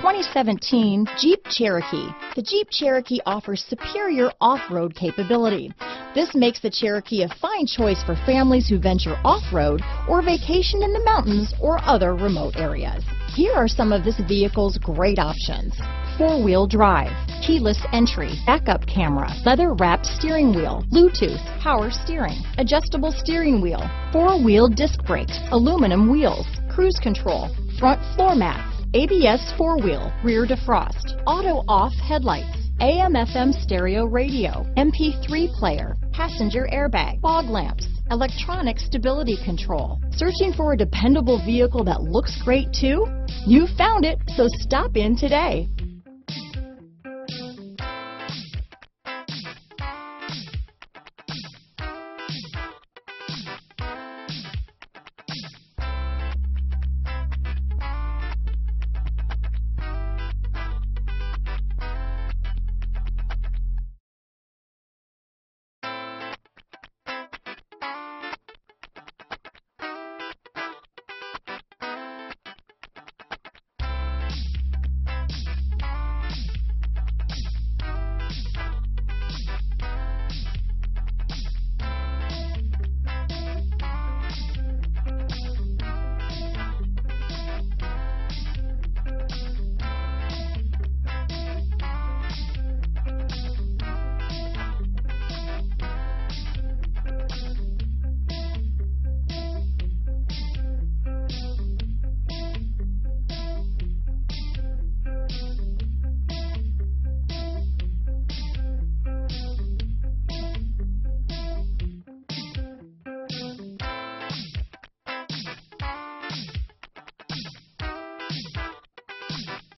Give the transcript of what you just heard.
2017 Jeep Cherokee. The Jeep Cherokee offers superior off-road capability. This makes the Cherokee a fine choice for families who venture off-road or vacation in the mountains or other remote areas. Here are some of this vehicle's great options: four-wheel drive, keyless entry, backup camera, leather-wrapped steering wheel, Bluetooth, power steering, adjustable steering wheel, four-wheel disc brakes, aluminum wheels, cruise control, front floor mats, ABS four-wheel, rear defrost, auto-off headlights, AM/FM stereo radio, MP3 player, passenger airbag, fog lamps, electronic stability control. Searching for a dependable vehicle that looks great too? You found it, so stop in today.